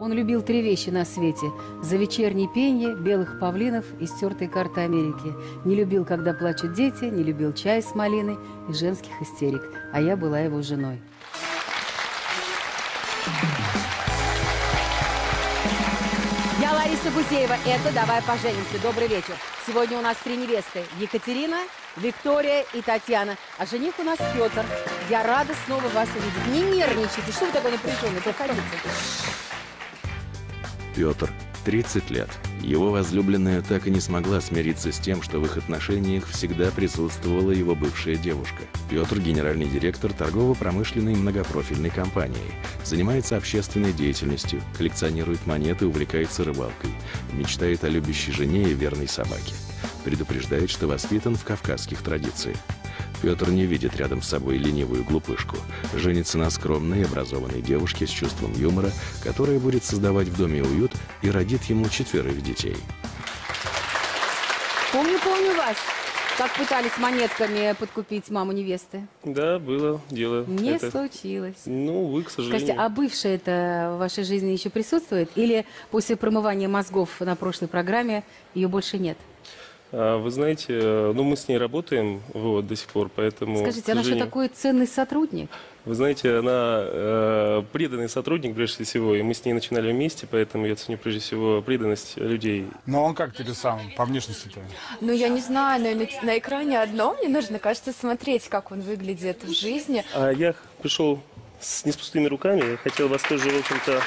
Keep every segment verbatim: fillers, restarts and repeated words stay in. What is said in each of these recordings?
Он любил три вещи на свете: за вечернее пенье, белых павлинов и стертые карты Америки. Не любил, когда плачут дети, не любил чай с малиной и женских истерик. А я была его женой. Я Лариса Гузеева, это «Давай поженимся». Добрый вечер. Сегодня у нас три невесты: Екатерина, Виктория и Татьяна. А жених у нас Петр. Я рада снова вас увидеть. Не нервничайте. Что вы такой напряженный? Проходите. Петр, тридцать лет. Его возлюбленная так и не смогла смириться с тем, что в их отношениях всегда присутствовала его бывшая девушка. Петр – генеральный директор торгово-промышленной многопрофильной компании. Занимается общественной деятельностью, коллекционирует монеты, увлекается рыбалкой. Мечтает о любящей жене и верной собаке. Предупреждает, что воспитан в кавказских традициях. Петр не видит рядом с собой ленивую глупышку. Женится на скромной и образованной девушке с чувством юмора, которая будет создавать в доме уют и родит ему четверых детей. Помню, помню вас. Как пытались монетками подкупить маму невесты? Да, было дело. Не это... случилось. Ну, вы, к сожалению. Костя, а бывшая это в вашей жизни еще присутствует? Или после промывания мозгов на прошлой программе ее больше нет? Вы знаете, ну мы с ней работаем вот, до сих пор, поэтому... Скажите, сожалению... она что, такой ценный сотрудник? Вы знаете, она э, преданный сотрудник, прежде всего, и мы с ней начинали вместе, поэтому я ценю, прежде всего, преданность людей. Но он как тебе сам, по внешности-то? Ну, я не знаю, но на, на экране одно, мне нужно, кажется, смотреть, как он выглядит в жизни. А я пришел с, не с пустыми руками, я хотел вас тоже, в общем-то,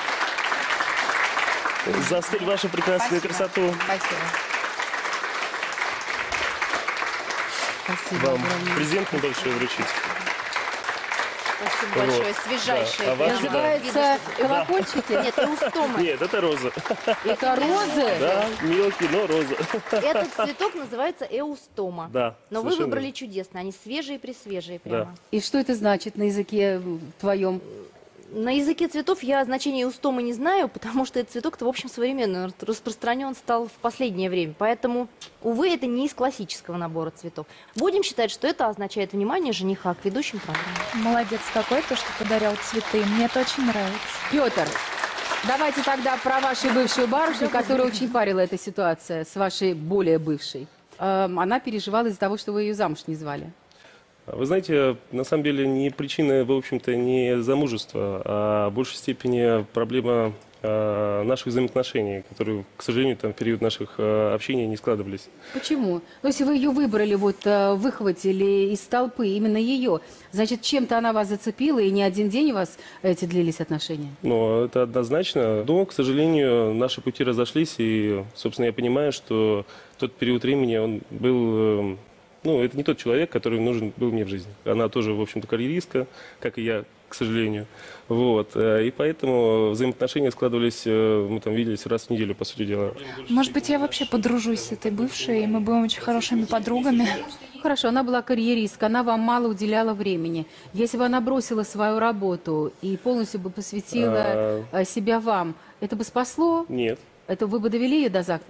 заострить вашу прекрасную Спасибо. красоту. Спасибо. Спасибо. Вам презент небольшой вручить. Спасибо большое, вот. Свежайшее. Да. А называется колокольчики? Да. Нет, рустомы. Нет, это роза. Это розы? Да, мелкие, но роза. Этот цветок называется эустома. Да. Но совершенно. Вы выбрали чудесно, они свежие и пресвежие прямо. Да. И что это значит на языке твоем? На языке цветов я значение эустомы не знаю, потому что этот цветок-то, в общем, современно распространен стал в последнее время. Поэтому, увы, это не из классического набора цветов. Будем считать, что это означает внимание жениха к ведущим программам. Молодец какой, то, что подарил цветы. Мне это очень нравится. Петр, давайте тогда про вашу бывшую барышню, которая очень парила эта ситуация с вашей более бывшей. Она переживала из-за того, что вы ее замуж не звали. Вы знаете, на самом деле не причина, в общем-то, не замужества, а в большей степени проблема э, наших взаимоотношений, которые, к сожалению, там в период наших э, общений не складывались. Почему? Ну, если вы ее выбрали, вот выхватили из толпы именно ее, значит, чем-то она вас зацепила, и не один день у вас эти длились отношения? Ну, это однозначно. Но, к сожалению, наши пути разошлись, и, собственно, я понимаю, что тот период времени он был... Э, Ну, это не тот человек, который нужен был мне в жизни. Она тоже, в общем-то, карьеристка, как и я, к сожалению. Вот. И поэтому взаимоотношения складывались, мы там виделись раз в неделю, по сути дела. Может быть, я вообще подружусь с этой бывшей, и мы будем очень хорошими подругами. Хорошо, она была карьеристка, она вам мало уделяла времени. Если бы она бросила свою работу и полностью бы посвятила а... себя вам, это бы спасло? Нет. Это вы бы довели ее до ЗАГСа?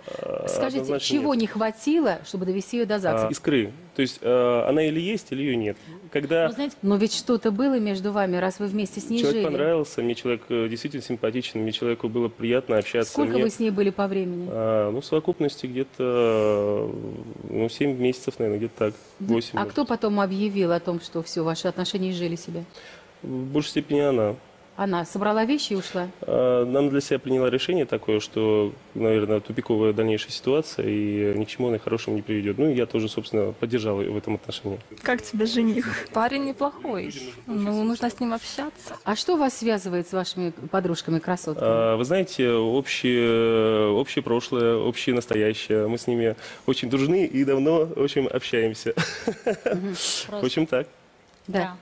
Скажите, значит, чего нет. не хватило, чтобы довести ее до ЗАГСа? А, искры. То есть а, она или есть, или ее нет. Когда... Ну, знаете, но ведь что-то было между вами, раз вы вместе с ней человек жили. Человек понравился, мне человек действительно симпатичен, мне человеку было приятно общаться. Сколько мне... вы с ней были по времени? А, ну, в совокупности где-то ну, семь месяцев, наверное, где-то так, восемь. А может. Кто потом объявил о том, что все, ваши отношения жили себя? В большей степени она. Она собрала вещи и ушла? Она для себя приняла решение такое, что, наверное, тупиковая дальнейшая ситуация, и ни к чему она хорошему не приведет. Ну, я тоже, собственно, поддержал ее в этом отношении. Как тебе жених? Парень неплохой, но нужно с ним общаться. А что вас связывает с вашими подружками-красотками? Вы знаете, общее, общее прошлое, общее настоящее. Мы с ними очень дружны и давно, в общем, общаемся. В общем, так. Да.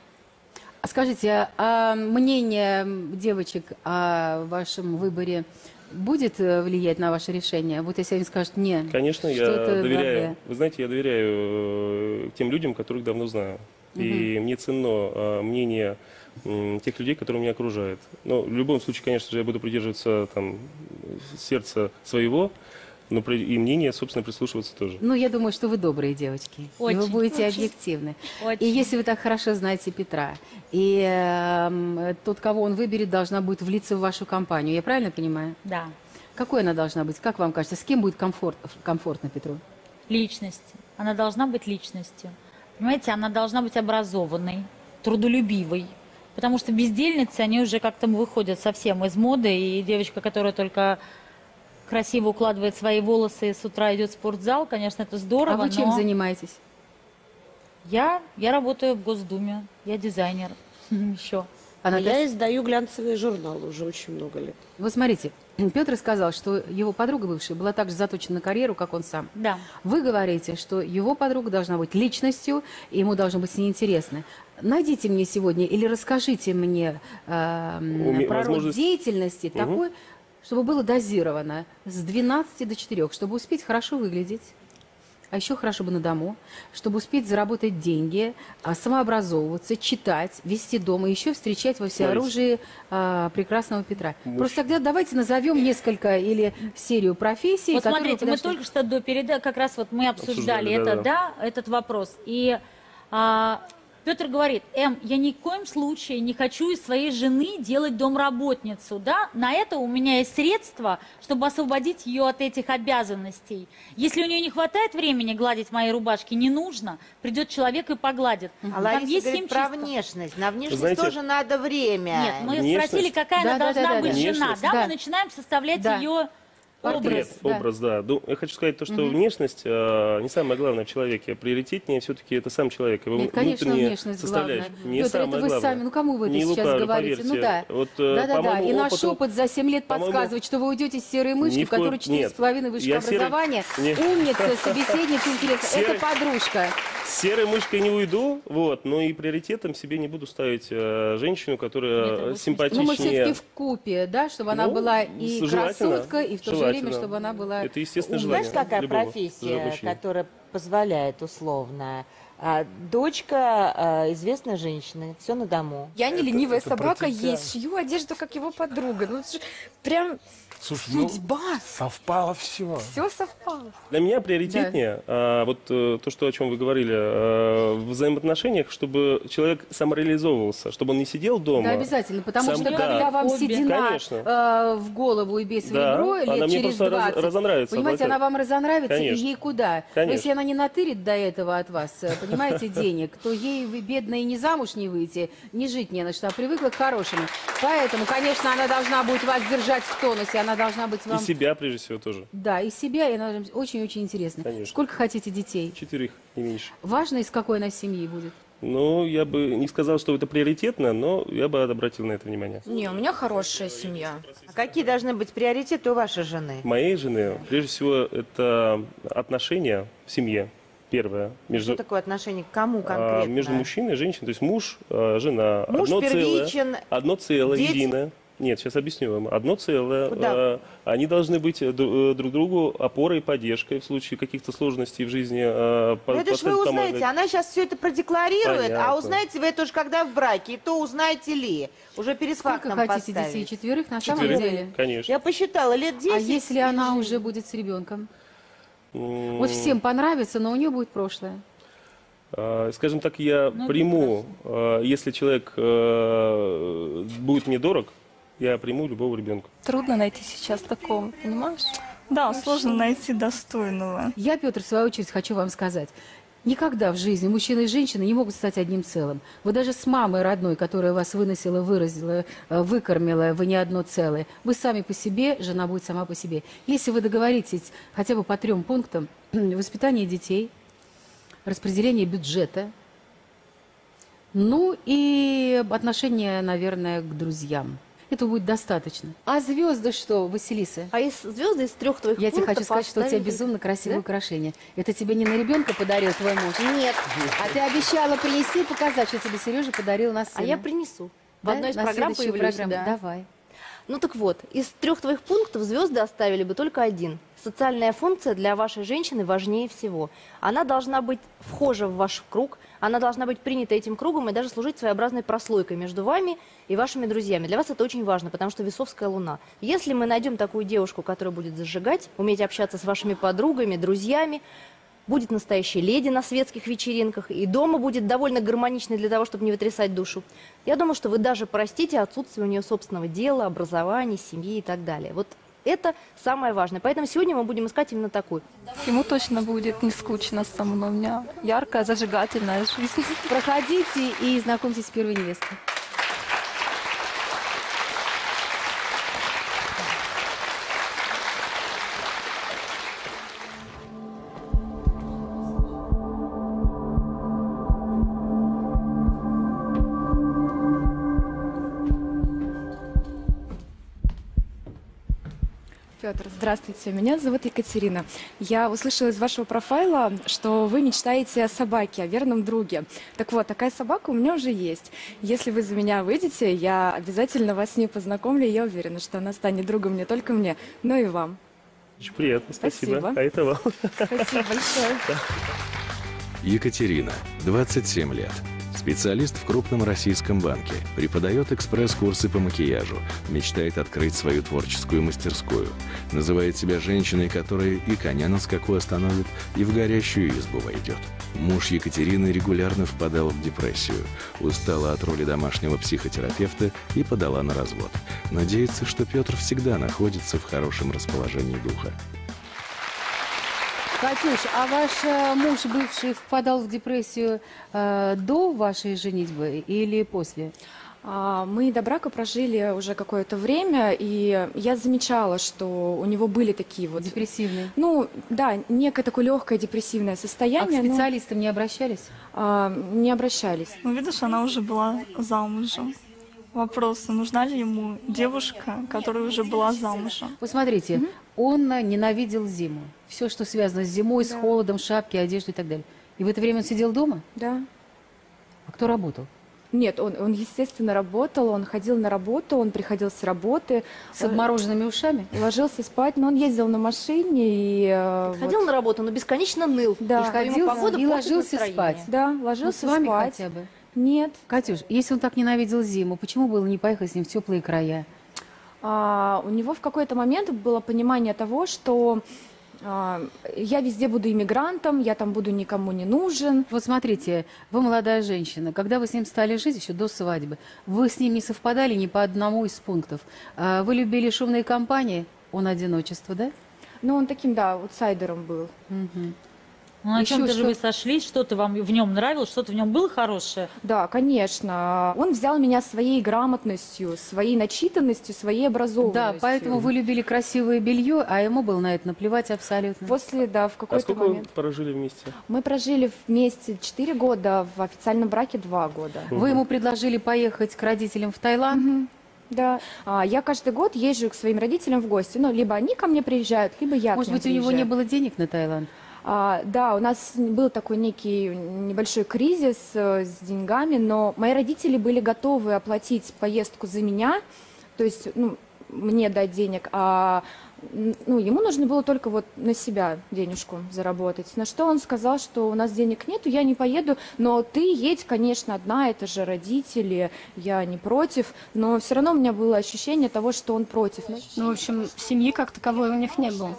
Скажите, а мнение девочек о вашем выборе будет влиять на ваше решение? Вот если они скажут «нет». Конечно, я доверяю. Вы знаете, я доверяю тем людям, которых давно знаю. Угу. И мне ценно мнение тех людей, которые меня окружают. Но в любом случае, конечно же, я буду придерживаться там, сердца своего. но и мнение, собственно, прислушиваться тоже. Ну, я думаю, что вы добрые девочки. Очень, вы будете очень объективны. Очень. И если вы так хорошо знаете Петра, и э, тот, кого он выберет, должна будет влиться в вашу компанию. Я правильно понимаю? Да. Какой она должна быть? Как вам кажется, с кем будет комфорт, комфортно Петру? Личность. Она должна быть личностью. Понимаете, она должна быть образованной, трудолюбивой. Потому что бездельницы, они уже как-то выходят совсем из моды. И девочка, которая только красиво укладывает свои волосы и с утра идет в спортзал, конечно, это здорово. А вы чем но... занимаетесь? Я, я работаю в Госдуме, я дизайнер еще. А я издаю глянцевые журналы уже очень много лет. Вот смотрите, Петр сказал, что его подруга бывшая была так же заточена на карьеру, как он сам. Да. Вы говорите, что его подруга должна быть личностью, и ему должно быть неинтересно. Найдите мне сегодня или расскажите мне э, про род деятельности угу. такой, чтобы было дозировано с двенадцати до четырёх, чтобы успеть хорошо выглядеть. А еще хорошо бы на дому, чтобы успеть заработать деньги, самообразовываться, читать, вести дома, еще встречать во всеоружии а, прекрасного Петра. Мужчина. Просто тогда давайте назовем несколько или серию профессий. Вот смотрите, мы только что до передачи, как раз вот мы обсуждали, обсуждали это, да, да. да, этот вопрос. И а, Петр говорит, Эм, я ни в коем случае не хочу из своей жены делать домработницу, да? На это у меня есть средства, чтобы освободить ее от этих обязанностей. Если у нее не хватает времени гладить мои рубашки, не нужно, придет человек и погладит. А там Лариса есть говорит про внешность, на внешность знаете, тоже надо время. Нет, мы внешность. Спросили, какая да, она да, должна да, да, быть да. жена, да? да? Мы начинаем составлять да. ее... Портрет, образ, да. образ, да. Я хочу сказать то, что угу. внешность э, не самое главное в человеке, а приоритетнее все-таки это сам человек. Его Нет, конечно, внешность составляешь. главное. Не Петр, самое это вы главное. Сами, ну кому вы это не сейчас лукавлю, говорите? Поверьте. Ну да, вот, да, да, да. И наш опыт за семь лет подсказывает, что вы уйдете с серой мышки, в которой четыре с половиной высшего образования, серый... умница, собеседница, интеллект, это подружка. С серой мышкой не уйду, вот, но и приоритетом себе не буду ставить э, женщину, которая Нет, симпатичнее. Ну мы все-таки вкупе, да, чтобы она ну, была и красотка, и в то же время, чтобы она была... Это, естественно, желание. Знаешь, какая профессия, которая позволяет условно? А, дочка а, известной женщины, все на дому. Я не это, ленивая это собака, против... есть, шью одежду, как его подруга. Ну, прям Слушай, судьба. Ну, совпало все. Все совпало. Для меня приоритетнее, да. а, вот то, что, о чем вы говорили, а, в взаимоотношениях, чтобы человек самореализовывался, чтобы он не сидел дома. Да, обязательно, потому сам, что да, когда вам обе. седина а, в голову и бесовую да, игру лет через двадцать, раз, разонравится, понимаете, она вам разонравится, Конечно. и ей куда? Конечно. Если она не натырит до этого от вас, понимаете, денег, то ей, вы, бедной, не замуж не выйти, не жить не на что, а привыкла к хорошему. Поэтому, конечно, она должна будет вас держать в тонусе, она должна быть вам... И себя, прежде всего, тоже. Да, и себя, и она очень-очень интересна. Конечно. Сколько хотите детей? Четырех, не меньше. Важно, из какой она семьи будет? Ну, я бы не сказал, что это приоритетно, но я бы обратил на это внимание. Не, у меня хорошая семья. А какие должны быть приоритеты у вашей жены? Моей жены, прежде всего, это отношения в семье. Первое. Между, что такое отношение к кому конкретно? А, между мужчиной и женщиной, то есть муж, а, жена. Муж одно первичен, целое, одно целое, дети... единое. Нет, сейчас объясню вам. Одно целое. А, они должны быть друг другу опорой и поддержкой в случае каких-то сложностей в жизни. А, по, это же вы узнаете, помогать. Она сейчас все это продекларирует, Понятно. а узнаете вы это уже когда в браке, и то узнаете ли. Уже перед Сколько фактом хотите поставить. детей? Четверых на самом Четверых? деле? Конечно. Я посчитала, лет десять. А если она уже будет с ребенком? Вот всем понравится, но у нее будет прошлое. Скажем так, я ну, приму, если человек будет мне дорог, я приму любого ребенка. Трудно найти сейчас такого, понимаешь? Да, Хорошо. сложно найти достойного. Я, Петр, в свою очередь, хочу вам сказать. Никогда в жизни мужчина и женщина не могут стать одним целым. Вы даже с мамой родной, которая вас выносила, выразила, выкормила, вы не одно целое. Вы сами по себе, жена будет сама по себе. Если вы договоритесь хотя бы по трем пунктам, воспитание детей, распределение бюджета, ну и отношение, наверное, к друзьям. Этого будет достаточно. А звезды что, Василиса? А из звезды из трех твоих Я тебе хочу сказать, поставили... что у тебя безумно красивое да? украшение. Это тебе не на ребенка подарил твой муж? Нет. А ты обещала принести и показать, что тебе Сережа подарил на сына. А я принесу. Да? В одной из на программ появлюсь. Да. Давай. Ну так вот, из трех твоих пунктов звезды оставили бы только один. Социальная функция для вашей женщины важнее всего. Она должна быть вхожа в ваш круг, она должна быть принята этим кругом и даже служить своеобразной прослойкой между вами и вашими друзьями. Для вас это очень важно, потому что весовская луна. Если мы найдем такую девушку, которая будет зажигать, уметь общаться с вашими подругами, друзьями, будет настоящей леди на светских вечеринках, и дома будет довольно гармоничной для того, чтобы не вытрясать душу. Я думаю, что вы даже простите отсутствие у нее собственного дела, образования, семьи и так далее. Вот это самое важное. Поэтому сегодня мы будем искать именно такую. Ему точно будет не скучно со мной. У меня яркая, зажигательная жизнь. Проходите и знакомьтесь с первой невестой. Здравствуйте, меня зовут Екатерина. Я услышала из вашего профайла, что вы мечтаете о собаке, о верном друге. Так вот, такая собака у меня уже есть. Если вы за меня выйдете, я обязательно вас с ней познакомлю, и я уверена, что она станет другом не только мне, но и вам. Очень приятно, спасибо. спасибо. А это вам. Спасибо большое. Екатерина, двадцать семь лет. Специалист в крупном российском банке, преподает экспресс-курсы по макияжу, мечтает открыть свою творческую мастерскую. Называет себя женщиной, которая и коня на скаку остановит, и в горящую избу войдет. Муж Екатерины регулярно впадал в депрессию, устала от роли домашнего психотерапевта и подала на развод. Надеется, что Петр всегда находится в хорошем расположении духа. Катюш, а ваш муж бывший впадал в депрессию э, до вашей женитьбы или после? Мы до брака прожили уже какое-то время, и я замечала, что у него были такие вот... Депрессивные? Ну, да, некое такое легкое депрессивное состояние. А к специалистам но... не обращались? А, не обращались. Ну, видишь, она уже была замужем. Вопрос, нужна ли ему девушка, которая уже была замужем. Вот смотрите, mm-hmm. он ненавидел зиму. Все, что связано с зимой, да. с холодом, шапки, одежды и так далее. И в это время он сидел дома? Да. А кто работал? Нет, он, он естественно, работал, он ходил на работу, он приходил с работы. С обмороженными ушами? Ложился спать, но он ездил на машине и... Ходил вот. на работу, но бесконечно ныл. Да. И, ходил, погода, и ложился настроение. спать. Да, ложился ну, с вами спать. Хотя бы. Нет. Катюш, если он так ненавидел зиму, почему было не поехать с ним в теплые края? А, у него в какой-то момент было понимание того, что а, я везде буду иммигрантом, я там буду никому не нужен. Вот смотрите, вы молодая женщина, когда вы с ним стали жить еще до свадьбы, вы с ним не совпадали ни по одному из пунктов. А, вы любили шумные компании, он одиночество, да? Ну, он таким, да, аутсайдером был. Угу. Ну, на чем-то же вы сошлись, что-то вам в нем нравилось, что-то в нем было хорошее? Да, конечно. Он взял меня своей грамотностью, своей начитанностью, своей образованностью. Да, поэтому вы любили красивое белье, а ему было на это наплевать абсолютно. После, да, в какой-то момент. А сколько момент... вы прожили вместе? Мы прожили вместе четыре года, в официальном браке два года. Угу. Вы ему предложили поехать к родителям в Таиланд? Угу. Да. А, я каждый год езжу к своим родителям в гости. Ну, либо они ко мне приезжают, либо я Может к ним быть, приезжаю. У него не было денег на Таиланд? А, да, у нас был такой некий небольшой кризис э, с деньгами, но мои родители были готовы оплатить поездку за меня, то есть ну, мне дать денег, а ну, ему нужно было только вот на себя денежку заработать. На что он сказал, что у нас денег нету, я не поеду, но ты едь, конечно, одна, это же родители, я не против, но все равно у меня было ощущение того, что он против. Ну, в общем, семьи как таковой у них не было.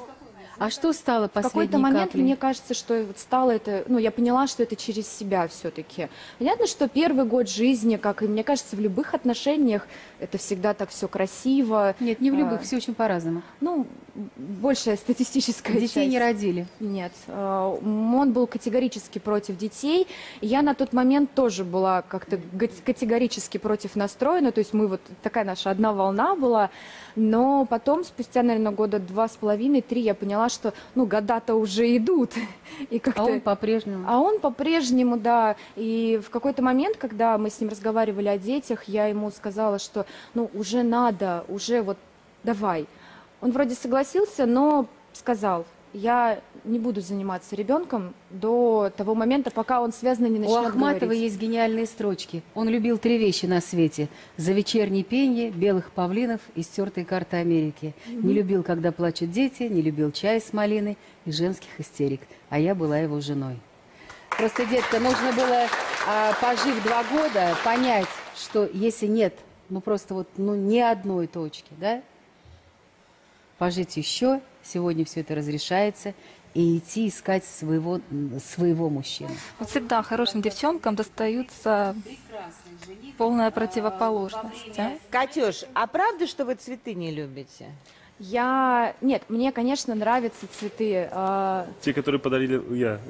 А что стало последней каплей? В какой-то момент, мне кажется, что стало это... Ну, я поняла, что это через себя все-таки. Понятно, что первый год жизни, как и, мне кажется, в любых отношениях, это всегда так все красиво. Нет, не в любых, а, все очень по-разному. Ну, большая статистическая часть. Детей не родили? Нет. Он был категорически против детей. Я на тот момент тоже была как-то категорически против настроена. То есть мы вот... Такая наша одна волна была. Но потом, спустя, наверное, года два с половиной, три, я поняла, что, ну, года-то уже идут. И как-то... А он по-прежнему? А он по-прежнему, да. И в какой-то момент, когда мы с ним разговаривали о детях, я ему сказала, что, ну, уже надо, уже вот давай. Он вроде согласился, но сказал, я не буду заниматься ребенком до того момента, пока он связанный не начнет У Ахматовой говорить. Есть гениальные строчки. Он любил три вещи на свете. За вечернее пение, белых павлинов и стертые карты Америки. Mm-hmm. Не любил, когда плачут дети, не любил чай с малиной и женских истерик. А я была его женой. Просто, детка, нужно было, пожив два года, понять, что если нет, ну просто вот, ну ни одной точки, да, пожить еще, сегодня все это разрешается, и идти искать своего, своего мужчину. Вот всегда хорошим девчонкам достаются полная противоположность. А? Катюш, а правда, что вы цветы не любите? Я... Нет, мне, конечно, нравятся цветы. Те, которые подарили я.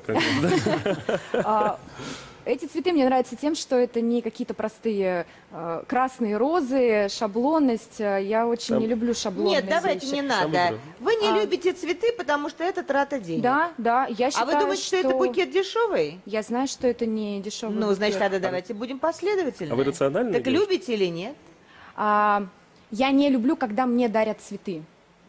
Эти цветы мне нравятся тем, что это не какие-то простые красные розы, шаблонность. Я очень не люблю шаблонные вещи. Нет, давайте не надо. Вы не любите цветы, потому что это трата денег. Да, да. Я считаю, а вы думаете, что это букет дешевый? Я знаю, что это не дешевый. Ну, значит, тогда давайте будем последовательны. А вы рациональны? Так любите или нет? Я не люблю, когда мне дарят цветы.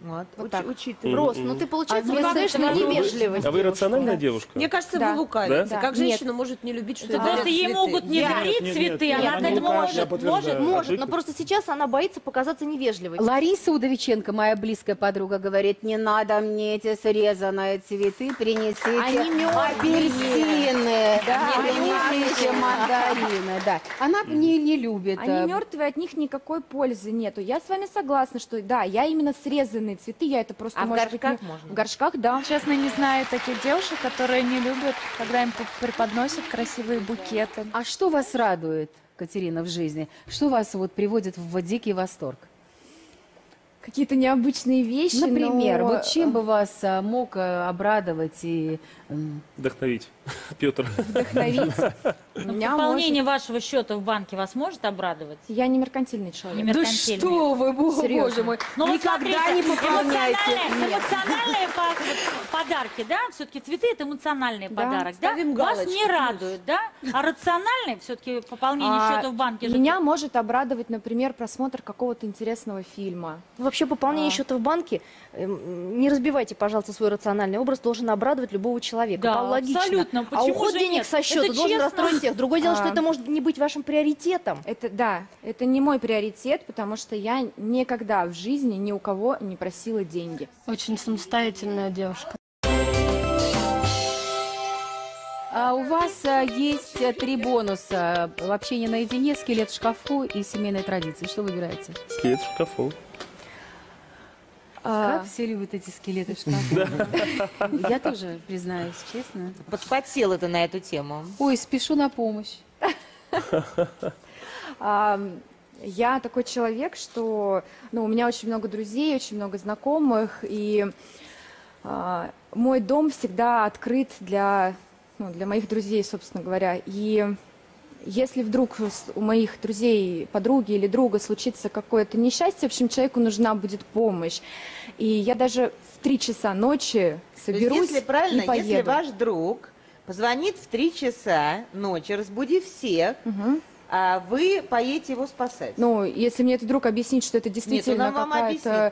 Вот, вот так. Учитывая. Рос, ну ты, получается, а вы, конечно, невежливая. А вы рациональная девушка? Мне кажется, да. вы лукавите. Да. Как женщина нет. может не любить, что это просто ей цветы. Могут не дарить нет, цветы, нет, она нет, может, может, может, может. Но просто сейчас она боится показаться невежливой. Лариса Удовиченко, моя близкая подруга, говорит, не надо мне эти срезанные цветы, принесите Они апельсины, да, принесите мандарины. Да. Она не, не любит. Они мертвые, от них никакой пользы нету. Я с вами согласна, что да, я именно срезанные цветы, я это просто... А в горшках можно? В горшках, да. Честно, не знаю таких девушек, которые не любят, когда им преподносят красивые букеты. А что вас радует, Катерина, в жизни? Что вас вот приводит в дикий восторг? Какие-то необычные вещи, например, но... вот чем бы вас а, мог а, обрадовать и... Вдохновить, Петр. Вдохновить. Пополнение вашего счета в банке вас может обрадовать? Я не меркантильный человек. Да что вы, боже мой, никогда не пополняйте. Эмоциональные подарки, да? Все-таки цветы – это эмоциональный подарок, да? Вас не радует, да? А рациональный все-таки пополнение счета в банке? Меня может обрадовать, например, просмотр какого-то интересного фильма. Вообще, пополнение а. счета в банке, не разбивайте, пожалуйста, свой рациональный образ, должен обрадовать любого человека. Да, логично. Абсолютно. Почему а уход денег нет? со счета это должен честно. расстроить всех. Другое дело, а. что это может не быть вашим приоритетом. Это, да, это не мой приоритет, потому что я никогда в жизни ни у кого не просила деньги. Очень самостоятельная девушка. А у вас есть три бонуса. Общение наедине, скелет в шкафу и семейные традиции. Что выбираете? Скелет в шкафу. Как а... все любят эти скелеты в шкафу. Я тоже, признаюсь, честно. Подпотела ты на эту тему. Ой, спешу на помощь. Я такой человек, что у меня очень много друзей, очень много знакомых. И мой дом всегда открыт для моих друзей, собственно говоря. И если вдруг у моих друзей, подруги или друга случится какое-то несчастье, в общем, человеку нужна будет помощь. И я даже в три часа ночи соберусь и поеду. То есть, если правильно, если ваш друг позвонит в три часа ночи, разбуди всех, угу. а вы поедете его спасать. Ну, если мне этот друг объяснит, что это действительно какая-то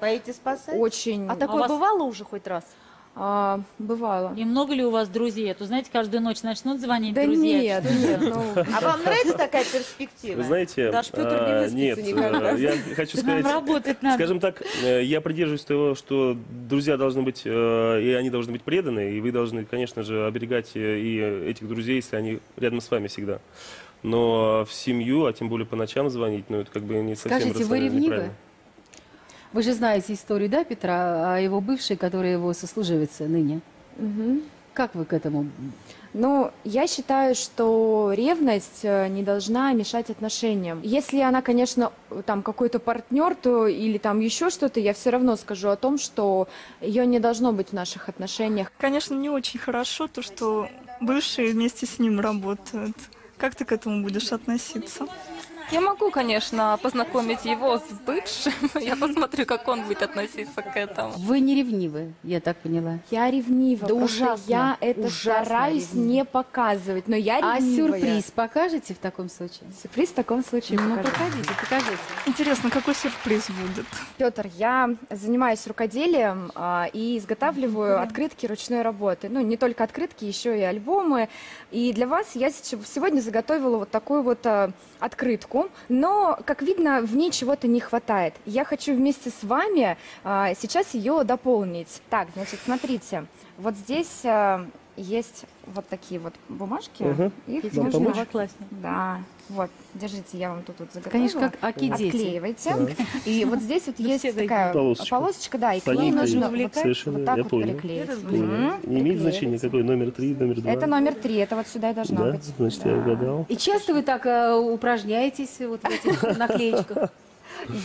очень... А такое а бывало вас... уже хоть раз? А, бывало. И много ли у вас друзей? То, знаете, каждую ночь начнут звонить да друзья. Нет, нет, ну... А вам нравится такая перспектива? Вы знаете, Даже Петр не выспится нет, никогда. Я хочу сказать, работать надо. Скажем так, я придерживаюсь того, что друзья должны быть, и они должны быть преданы, и вы должны, конечно же, оберегать и этих друзей, если они рядом с вами всегда. Но в семью, а тем более по ночам звонить, ну это как бы не совсем Скажите, вы ревнивы? Вы же знаете историю, да, Петра, о его бывшей, которая его сослуживица ныне. Угу. Как вы к этому? Ну, я считаю, что ревность не должна мешать отношениям. Если она, конечно, там какой-то партнер, то или там еще что-то, я все равно скажу о том, что ее не должно быть в наших отношениях. Конечно, не очень хорошо то, что бывшие вместе с ним работают. Как ты к этому будешь относиться? Я могу, конечно, познакомить его с бывшим. Я посмотрю, как он будет относиться к этому. Вы не ревнивы, я так поняла. Я ревнива. Да ужасно. Я это ужасно стараюсь ревнив. не показывать, но я ревнивая. А сюрприз покажете в таком случае? Сюрприз в таком случае ну, покажу. Покажите, покажите. Интересно, какой сюрприз будет? Петр, я занимаюсь рукоделием а, и изготавливаю да. открытки ручной работы. Ну, не только открытки, еще и альбомы. И для вас я сегодня заготовила вот такую вот а, открытку. Но, как видно, в ней чего-то не хватает. Я хочу вместе с вами а, сейчас ее дополнить. Так, значит, смотрите. Вот здесь а, есть вот такие вот бумажки. Угу. Их да, нужно... Да. Вот, держите, я вам тут вот заготовила. Конечно, как аки-дети. Отклеивайте. Да. И вот здесь вот есть такая полосочка. полосочка, да, и к ней нужно вот так, вот так вот приклеить. Не имеет значения, какой номер три, номер два. Это номер три, это вот сюда и должно да? быть. Значит, да. я угадал. И часто вы так э, упражняетесь вот в этих наклеечках?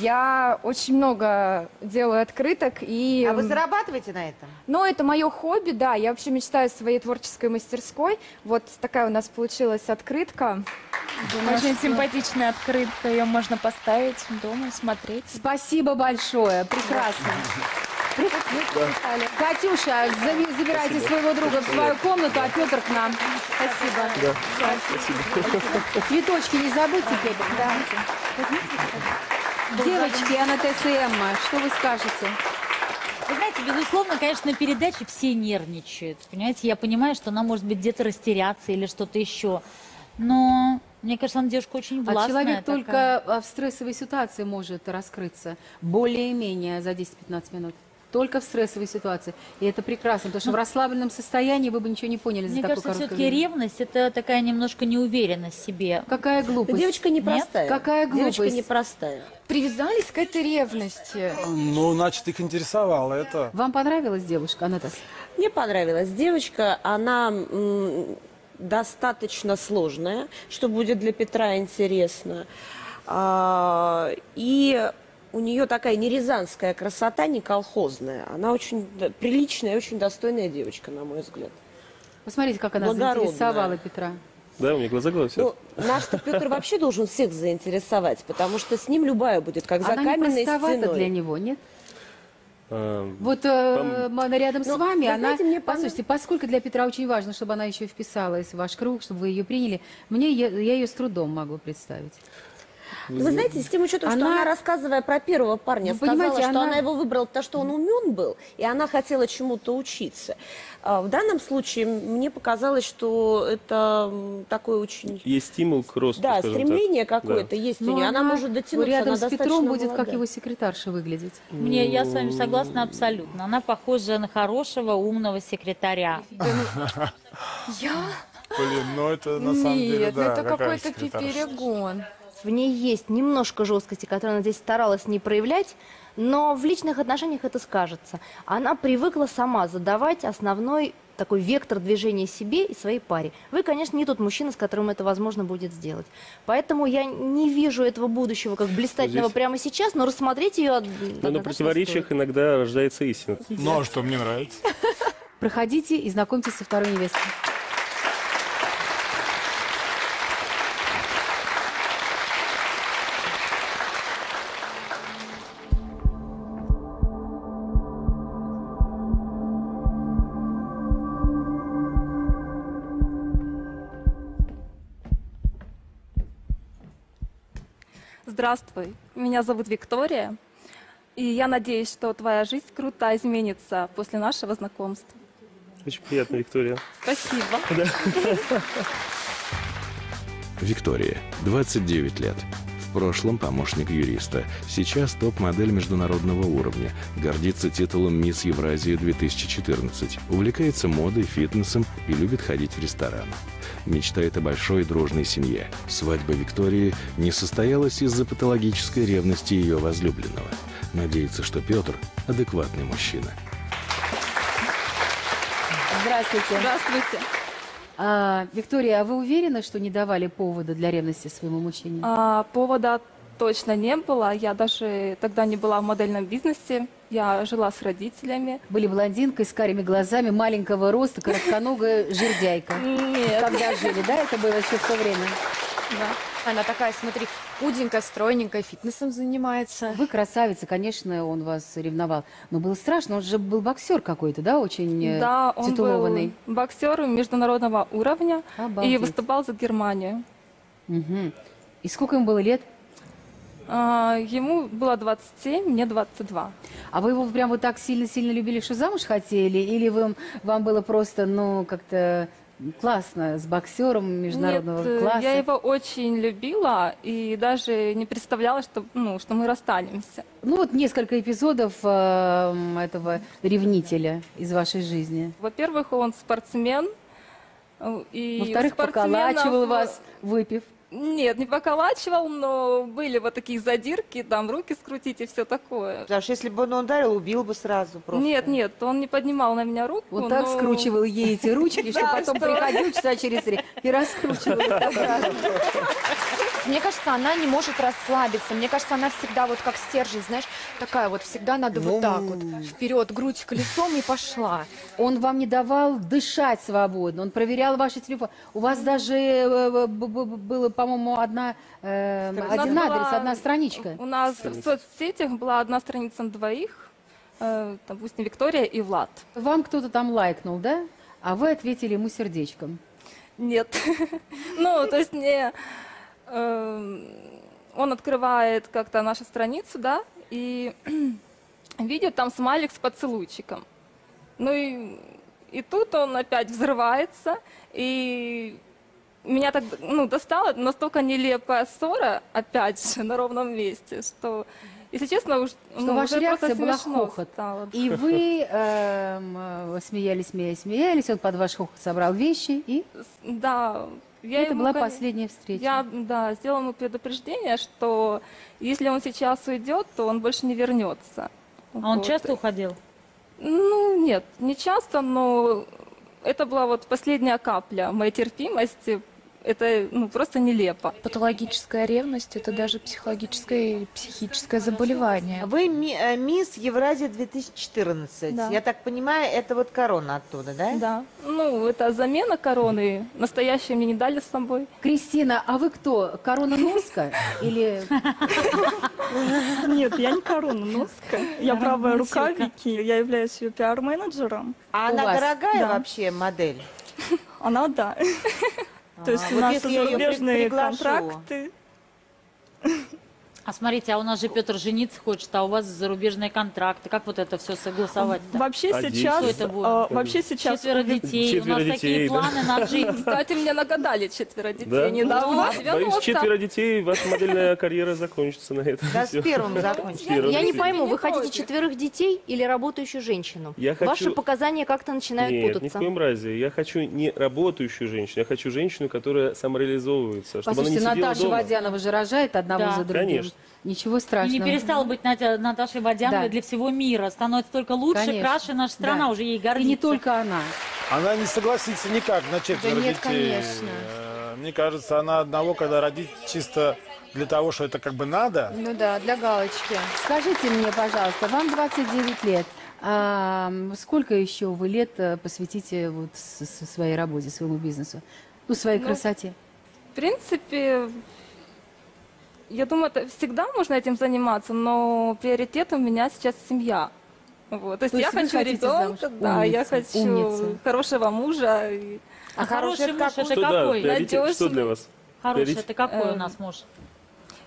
Я очень много делаю открыток. И... А вы зарабатываете на этом? Ну, это мое хобби, да. Я вообще мечтаю о своей творческой мастерской. Вот такая у нас получилась открытка. Думаю, очень что... симпатичная открытка. Ее можно поставить дома, смотреть. Спасибо большое. Прекрасно. Да. Катюша, забирайте Спасибо. своего друга в свою комнату, да. а Петр к нам. Спасибо. Да. Спасибо. Спасибо. Спасибо. Цветочки не забудьте, Петр. Да. Девочки, Анатаса и Эмма, что вы скажете? Вы знаете, безусловно, конечно, на передаче все нервничают. Понимаете, я понимаю, что она может быть где-то растеряться или что-то еще. Но, мне кажется, она девушка очень властная. А человек такая. только в стрессовой ситуации может раскрыться. Более-менее за десять-пятнадцать минут. Только в стрессовой ситуации. И это прекрасно, потому что в расслабленном состоянии вы бы ничего не поняли. Мне кажется, все-таки ревность – это такая немножко неуверенность в себе. Какая глупость. Девочка непростая. Какая глупость. Девочка непростая. Привязались к этой ревности. Ну, значит, их интересовало это. Вам понравилась девушка, Анатас? Мне понравилась девочка. Она достаточно сложная, что будет для Петра интересно. И... У нее такая не рязанская красота, не колхозная. Она очень приличная и очень достойная девочка, на мой взгляд. Посмотрите, как она заинтересовала Петра. Да, у меня глаза глазят. Ну, наш-то Петр вообще должен всех заинтересовать, потому что с ним любая будет, как за каменной стеной. Она не простовата для него, нет? Вот э, Пом... она рядом ну, с вами, она, знаете, послушайте, поскольку для Петра очень важно, чтобы она еще вписалась в ваш круг, чтобы вы ее приняли, мне, я, я ее с трудом могу представить. Вы знаете, с тем учетом, она... что она, рассказывая про первого парня, Вы сказала, что она... она его выбрала, потому что он умен был, и она хотела чему-то учиться. А в данном случае мне показалось, что это такой очень... Есть стимул к росту, Да, стремление какое-то да. есть Но у нее. Она, она может дотянуться, рядом она с Петром будет, молодая. как его секретарша выглядеть. Мне, я с вами согласна абсолютно. Она похожа на хорошего, умного секретаря. Я? Блин, ну это на самом деле, да. Нет, это какой-то перегон. В ней есть немножко жесткости, которую она здесь старалась не проявлять, но в личных отношениях это скажется. Она привыкла сама задавать основной такой вектор движения себе и своей паре. Вы, конечно, не тот мужчина, с которым это возможно будет сделать. Поэтому я не вижу этого будущего как блистательного здесь... прямо сейчас, но рассмотреть ее... Но на противоречиях стоит. иногда рождается истина. Ну, а что мне нравится? Проходите и знакомьтесь со второй невестой. Здравствуй, меня зовут Виктория, и я надеюсь, что твоя жизнь круто изменится после нашего знакомства. Очень приятно, Виктория. Спасибо. Да. Виктория, двадцать девять лет. В прошлом помощник юриста. Сейчас топ-модель международного уровня. Гордится титулом Мисс Евразия две тысячи четырнадцать. Увлекается модой, фитнесом и любит ходить в ресторан. Мечтает о большой дружной семье. Свадьба Виктории не состоялась из-за патологической ревности ее возлюбленного. Надеется, что Петр – адекватный мужчина. Здравствуйте. Здравствуйте. А, Виктория, а вы уверены, что не давали повода для ревности своему мужчине? А, повода точно не было. Я даже тогда не была в модельном бизнесе. Я жила с родителями. Были блондинкой с карими глазами, маленького роста, коротконогая жердяйка. Нет. Когда жили, да, это было еще в то время? Да. Она такая, смотри, худенькая, стройненькая, фитнесом занимается. Вы красавица, конечно, он вас ревновал. Но было страшно, он же был боксер какой-то, да, очень да, титулованный? Да, он был боксер международного уровня. Обалдеть. И выступал за Германию. Угу. И сколько ему было лет? А, ему было двадцать семь, мне двадцать два. А вы его прям вот так сильно-сильно любили, что замуж хотели? Или вы, вам было просто, ну, как-то... Классно, с боксером международного Нет, класса. Я его очень любила и даже не представляла, что, ну, что мы расстанемся. Ну вот несколько эпизодов э, этого ревнителя из вашей жизни. Во-первых, он спортсмен. Во-вторых, поколачивал вас, выпив. Нет, не поколачивал, но были вот такие задирки, там руки скрутить и все такое. Даже если бы он ударил, убил бы сразу просто. Нет, нет, он не поднимал на меня руку. Вот так но... скручивал ей эти ручки, что потом приходил часа через три и раскручивал. Мне кажется, она не может расслабиться. Мне кажется, она всегда вот как стержень, знаешь, такая вот, всегда надо вот так вот вперед, грудь колесом и пошла. Он вам не давал дышать свободно, он проверял ваши телефоны. У вас даже было, по-моему, одна, э, один была, адрес, одна страничка. У нас страница. В соцсетях была одна страница на двоих, э, допустим, Виктория и Влад. Вам кто-то там лайкнул, да? А вы ответили ему сердечком. Нет. Ну, то есть не... Он открывает как-то нашу страницу, да, и видит там смайлик с поцелуйчиком. Ну и, и тут он опять взрывается, и меня так, ну, достала настолько нелепая ссора, опять же, на ровном месте, что, если честно, уж, что ну, ваша уже просто была хохот. Стало. И вы э, смеялись, смеялись, смеялись, он под ваш хохот собрал вещи и... Да. Я это ему, была последняя встреча. Я, да, сделала ему предупреждение, что если он сейчас уйдет, то он больше не вернется. А вот. Он часто уходил? Ну, нет, не часто, но это была вот последняя капля моей терпимости. Это ну, просто нелепо. Патологическая ревность – это даже психологическое и психическое заболевание. Вы ми мисс Евразия две тысячи четырнадцать. Да. Я так понимаю, это вот корона оттуда, да? Да. Ну, это замена короны. Настоящую мне не дали с собой. Кристина, а вы кто? Корона носка? Или... Нет, я не корона носка. Я правая рука Вики. Я являюсь ее пиар-менеджером. А она дорогая вообще модель? Она, да. То есть у нас зарубежные контракты. А смотрите, а у нас же Петр жениться хочет, а у вас зарубежные контракты. Как вот это все согласовать? Вообще сейчас вообще сейчас четверо детей. У нас такие планы на жизнь. Кстати, мне нагадали четверо детей. Недавно. Боюсь, четверо детей, ваша модельная карьера закончится на этом. Да, с первым закончится. Я не пойму, вы хотите четверых детей или работающую женщину? Ваши показания как-то начинают путаться. Нет, ни в коем разе. Я хочу не работающую женщину, я хочу женщину, которая самореализовывается. Послушайте, Наташа Водянова же рожает одного за другим. Конечно. Ничего страшного. И не перестала быть Наташей Водяновой, да, для всего мира. Становится только лучше, конечно, краше, наша страна, да, уже ей гордится. И не только она. Она не согласится никак на четверо да детей. Нет, конечно. Мне кажется, она одного, когда родит, чисто для того, что это как бы надо. Ну да, для галочки. Скажите мне, пожалуйста, вам двадцать девять лет. А сколько еще вы лет посвятите вот своей работе, своему бизнесу? Ну, своей ну, красоте? В принципе... Я думаю, это всегда можно этим заниматься, но приоритет у меня сейчас семья. Вот. То, То есть я хочу ребенка, да, умница, я хочу умница. хорошего мужа. И... А, а хороший муж это что, какой? Да, надежный. Что для вас? Хороший приоритет. Это какой у нас муж?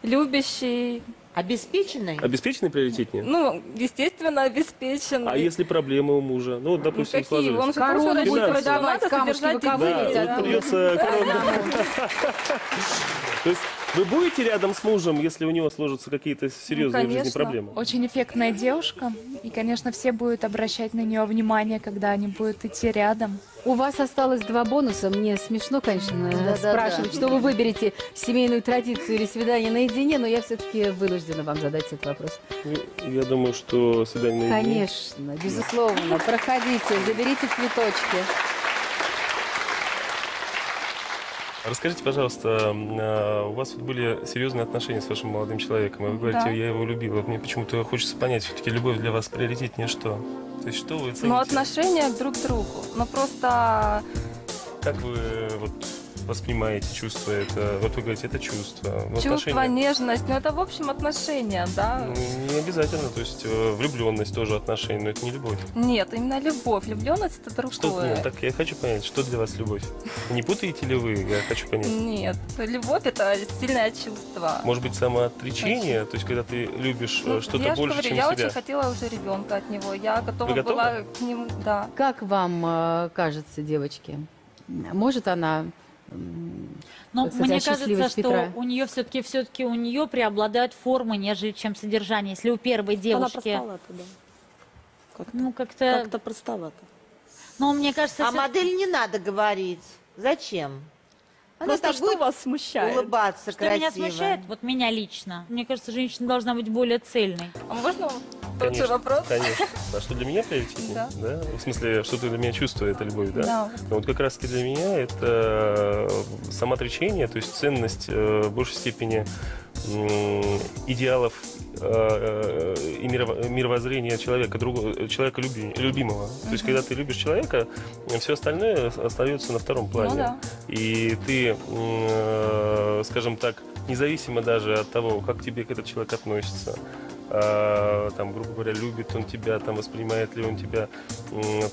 Любящий. Обеспеченный? Обеспеченный приоритетнее? Ну, естественно, обеспеченный. А если проблемы у мужа? Ну, допустим, сложились. Он же хорошо будет продавать, камушки выковырить. Да, вот придется... То есть вы будете рядом с мужем, если у него сложатся какие-то серьезные в жизни проблемы? Очень эффектная девушка. И, конечно, все будут обращать на нее внимание, когда они будут идти рядом. У вас осталось два бонуса. Мне смешно, конечно, спрашивать, что вы выберете, семейную традицию или свидание наедине, но я все-таки вынуждена вам задать этот вопрос. Я думаю, что свидание наедине. Конечно, безусловно. Проходите, заберите цветочки. Расскажите, пожалуйста, у вас были серьезные отношения с вашим молодым человеком, и вы говорите, да, я его любила. Мне почему-то хочется понять, все-таки любовь для вас приоритетнее что? То есть что вы цените? Ну, отношения друг к другу, но просто... Как вы вот воспринимаете чувства? Это, вот вы говорите, это чувство. Чувство, нежность, но это в общем отношения, да? Ну, не обязательно, то есть влюбленность тоже отношения, но это не любовь. Нет, именно любовь. Влюбленность это другое. Что, нет, так я хочу понять, что для вас любовь? Не путаете ли вы? Я хочу понять. Нет, любовь это сильное чувство. Может быть, самоотречение, то есть когда ты любишь ну, что-то больше, говорю, чем я себя. Я очень хотела уже ребенка от него, я готова была к нему, да. Как вам кажется, девочки? Может она, но сказать, мне кажется, что у нее все-таки все-таки у нее преобладают формы, нежели чем содержание. Если у первой девушки она простовата, да. Как-то, ну как-то как-то простовато. Но мне кажется, а все... модель не надо говорить. Зачем? Она просто что будет вас смущает? Улыбаться что красиво. Меня смущает? Вот меня лично. Мне кажется, женщина должна быть более цельной. А можно тот же вопрос? Конечно. А что для меня приоритетнее? Да. Да? В смысле, что-то для меня чувство, это любовь, да? Да. Но вот как раз-таки для меня это самоотречение, то есть ценность э, в большей степени э, идеалов э, э, и мировоззрения человека, друг, человека люби, любимого. Mm-hmm. То есть, когда ты любишь человека, все остальное остается на втором плане. Ну, да. И ты скажем так, независимо даже от того, как тебе этот человек относится, там, грубо говоря, любит он тебя, там, воспринимает ли он тебя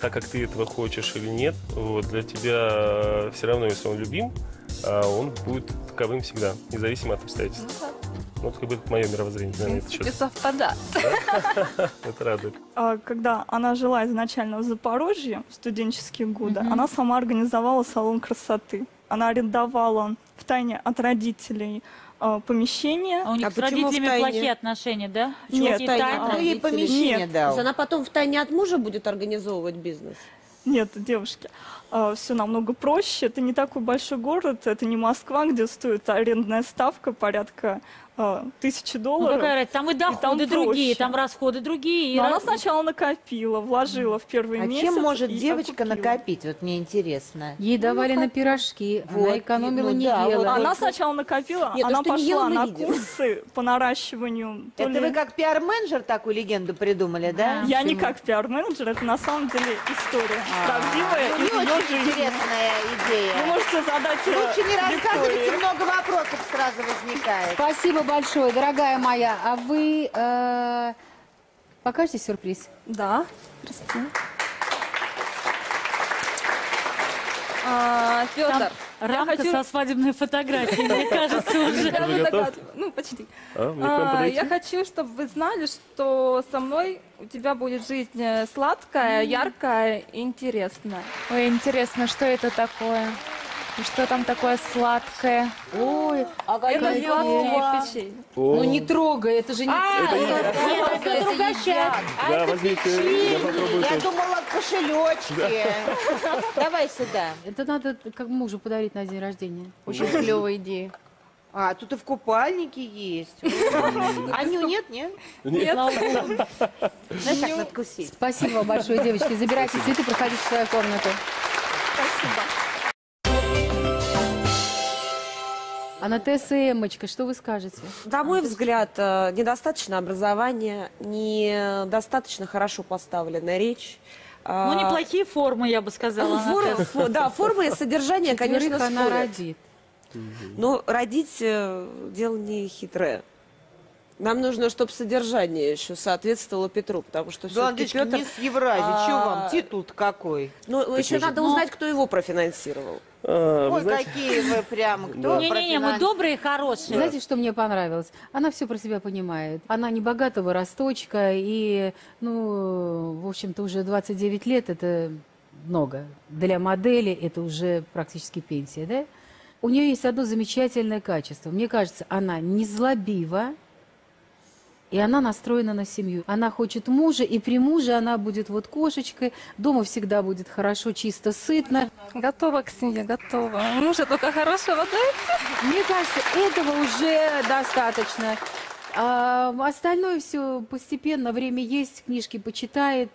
так, как ты этого хочешь или нет, вот, для тебя все равно, если он любим, он будет таковым всегда, независимо от обстоятельств. Вот как бы это мое мировоззрение. В принципе, совпадает. Это радует. Когда она жила изначально в Запорожье в студенческие годы, она сама организовала салон красоты. Она арендовала в тайне от родителей э, помещение. А у них а с родителями плохие отношения, да? Нет, тайне. Тайне. Ну, ей помещение. Нет. Дал. Она потом в тайне от мужа будет организовывать бизнес? Нет, девушки, э, все намного проще. Это не такой большой город, это не Москва, где стоит арендная ставка порядка э, тысячи долларов. Ну, какая там и доходы и там другие, проще. Там расходы другие. И раз... Она сначала накопила, вложила в первый а месяц. А чем может девочка окупила. Накопить? Вот мне интересно. Ей ну, давали накоп... на пирожки, вот. Она экономила ну, не да, ела. Она вот. Сначала накопила, нет, она пошла ела, на видела. Курсы по наращиванию. Это ли... вы как пиар-менеджер такую легенду придумали, да? Я Почему? Не как пиар-менеджер, это на самом деле история. Правдивая ну, и не очень интересная идея. Вы можете задать лучше не рассказывайте, много вопросов сразу возникает. Спасибо большое, дорогая моя. А вы э, покажете сюрприз? Да. Прости. А, Федор, рамка хочу... со свадебной фотографией, мне кажется, уже. Ну, почти. Я хочу, чтобы вы знали, что со мной у тебя будет жизнь сладкая, яркая и интересная. Ой, интересно, что это такое? И что там такое сладкое? Ой, а какие сладкие печенье. Ну не трогай, это же не трогай. А я думала кошелечки. Давай сюда. Это надо как мужу подарить на день рождения. Очень клевая идея. А, тут и в купальнике есть. Аню нет, нет? Нет. Спасибо большое, девочки. Забирайте цветы, проходите в свою комнату. Спасибо. Анатесса и Эммочка, что вы скажете? На мой взгляд, недостаточно образования, недостаточно хорошо поставленная речь. Ну, неплохие формы, я бы сказала. Фор... Да, формы и содержание, четверых конечно, она спорят. Родит. Но родить дело не хитрое. Нам нужно, чтобы содержание еще соответствовало Петру, потому что все-таки Петр... Мисс Евразия, а... чего вам титул какой? Ну, еще надо ну... узнать, кто его профинансировал. А, ой, знаете... какие вы прям. Не-не-не, мы добрые, хорошие. Знаете, что мне понравилось? Она все про себя понимает. Она не богатого росточка и, ну, в общем-то, уже двадцать девять лет это много. Для модели это уже практически пенсия, да? У нее есть одно замечательное качество. Мне кажется, она не злобива. И она настроена на семью. Она хочет мужа, и при муже она будет вот кошечкой. Дома всегда будет хорошо, чисто, сытно. Готова к семье, готова. Мужа только хорошего дайте. Мне кажется, этого уже достаточно. А остальное все постепенно. Время есть, книжки почитает,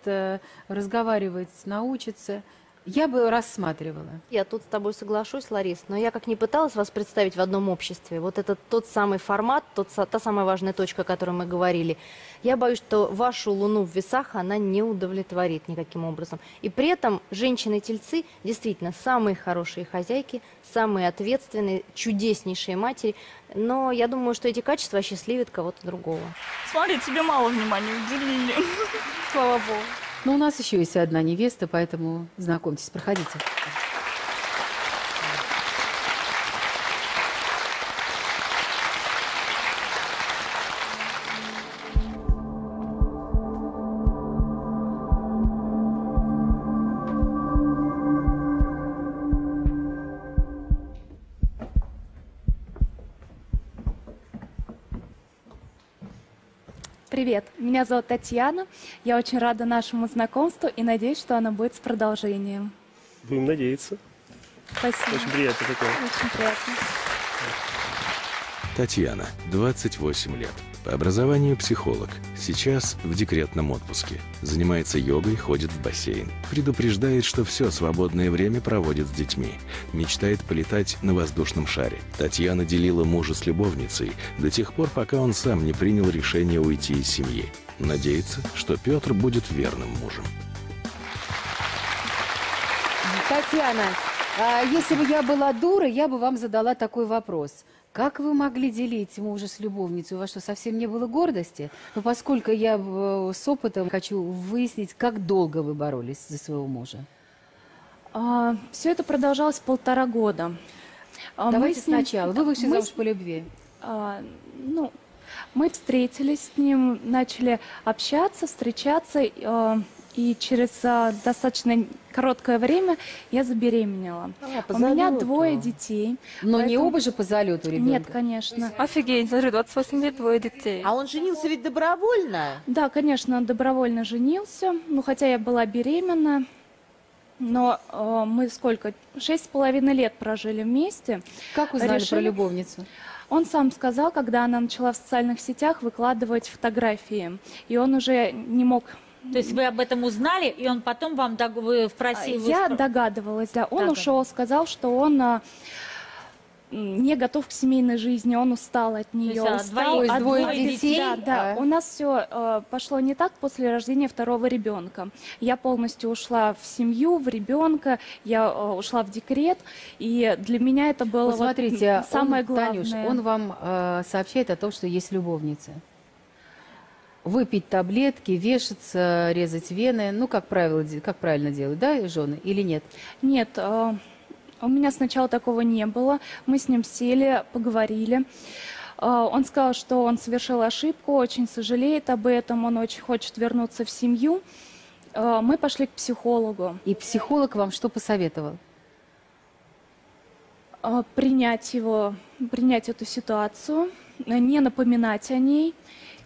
разговаривать научится. Я бы рассматривала. Я тут с тобой соглашусь, Ларис, но я как ни пыталась вас представить в одном обществе. Вот это тот самый формат, тот, та самая важная точка, о которой мы говорили. Я боюсь, что вашу луну в весах она не удовлетворит никаким образом. И при этом женщины-тельцы действительно самые хорошие хозяйки, самые ответственные, чудеснейшие матери. Но я думаю, что эти качества осчастливят кого-то другого. Смотри, тебе мало внимания уделили. Слава Богу. Но у нас еще есть одна невеста, поэтому знакомьтесь, проходите. Привет, меня зовут Татьяна. Я очень рада нашему знакомству и надеюсь, что оно будет с продолжением. Будем надеяться. Спасибо. Очень приятно такое. Очень приятно. Татьяна, двадцать восемь лет. По образованию психолог. Сейчас в декретном отпуске. Занимается йогой, ходит в бассейн. Предупреждает, что все свободное время проводит с детьми. Мечтает полетать на воздушном шаре. Татьяна делила мужа с любовницей до тех пор, пока он сам не принял решение уйти из семьи. Надеется, что Петр будет верным мужем. Татьяна, если бы я была дура, я бы вам задала такой вопрос. Как вы могли делить мужа с любовницей? У вас что, совсем не было гордости? Но поскольку я с опытом, хочу выяснить, как долго вы боролись за своего мужа. А, все это продолжалось полтора года. Давайте ним... сначала. Вы вышли мы... замуж по любви. А, ну, мы встретились с ним, начали общаться, встречаться. А... И через а, достаточно короткое время я забеременела. А, по У залету. меня двое детей. Но поэтому... не оба же по залету ребенка? Нет, конечно. Офигеть, смотри, двадцать восемь лет, двое детей. А он женился ведь добровольно? Да, конечно, он добровольно женился. Ну, хотя я была беременна. Но э, мы сколько? Шесть с половиной лет прожили вместе. Как узнали Решили... про любовницу? Он сам сказал, когда она начала в социальных сетях выкладывать фотографии. И он уже не мог... То есть вы об этом узнали, и он потом вам дог... вы просили... Я вы... догадывалась, да. Он догадывалась. ушел, сказал, что он а, не готов к семейной жизни, он устал от нее. То есть, устал двое, от двое детей? детей. Да, да. А. У нас все а, пошло не так после рождения второго ребенка. Я полностью ушла в семью, в ребенка, я а, ушла в декрет, и для меня это было вот, вот смотрите, самое он, главное. Танюш, он вам а, сообщает о том, что есть любовница. Выпить таблетки, вешаться, резать вены, ну, как правило, как правильно делают, да, жены, или нет? Нет, у меня сначала такого не было, мы с ним сели, поговорили. Он сказал, что он совершил ошибку, очень сожалеет об этом, он очень хочет вернуться в семью. Мы пошли к психологу. И психолог вам что посоветовал? Принять его, принять эту ситуацию, не напоминать о ней.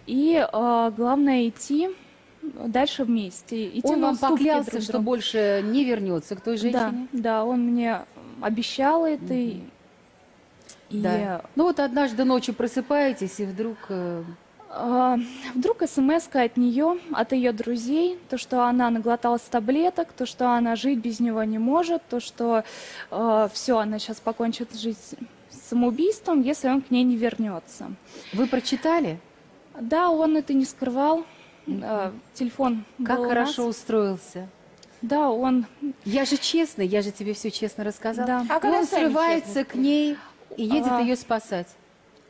И э, главное идти дальше вместе. Идти он вам поклялся, друг что больше не вернется к той женщине? Да, да, он мне обещал это. Mm-hmm. и, да. и... Ну вот однажды ночью просыпаетесь, и вдруг... Э... Э, вдруг смс-ка от нее, от ее друзей, то, что она наглоталась таблеток, то, что она жить без него не может, то, что э, все, она сейчас покончит жизнь самоубийством, если он к ней не вернется. Вы прочитали? Да, он это не скрывал. Mm-hmm. Телефон Как был хорошо у нас. устроился. Да, он... Я же честный, я же тебе все честно рассказала. Да. А он срывается к ней и едет а... ее спасать.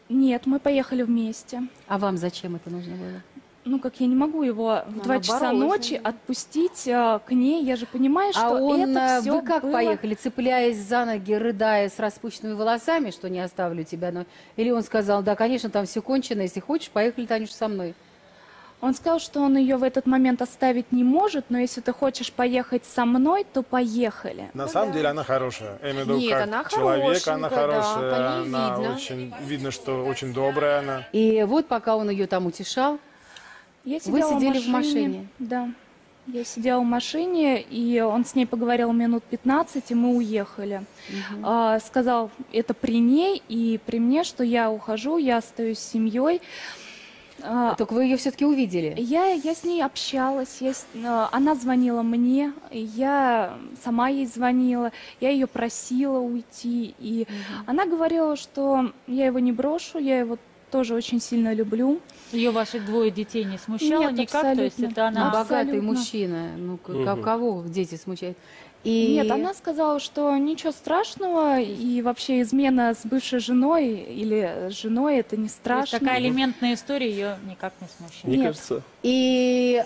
Нет, мы поехали вместе. А вам зачем это нужно было? Ну, как я не могу его в два часа ночи отпустить а, к ней. Я же понимаю, что а он, это все вы как было... поехали, цепляясь за ноги, рыдая с распущенными волосами, что не оставлю тебя? Но... Или он сказал, да, конечно, там все кончено, если хочешь, поехали, Танюш, со мной. Он сказал, что он ее в этот момент оставить не может, но если ты хочешь поехать со мной, то поехали. На ну, самом да. деле она хорошая. Я имею в виду, Нет, как она человек, она хорошая, да, она видно. Очень, видно, что очень добрая она. И вот пока он ее там утешал, Я Вы сидели в машине, в машине? Да. Я сидела в машине, и он с ней поговорил минут пятнадцать, и мы уехали. Угу. А, сказал это при ней и при мне, что я ухожу, я остаюсь с семьей. А, так вы ее все-таки увидели? Я, я с ней общалась, я с... она звонила мне, я сама ей звонила, я ее просила уйти. И mm-hmm. она говорила, что я его не брошу, я его тоже очень сильно люблю. Ее ваши двое детей не смущало? Нет, никак? Абсолютно. То есть это она... Богатый мужчина, ну, mm-hmm. кого дети смущают? И... Нет, она сказала, что ничего страшного, и вообще измена с бывшей женой или с женой — это не страшно. Такая элементная история ее никак не смущает. Мне Нет. кажется. И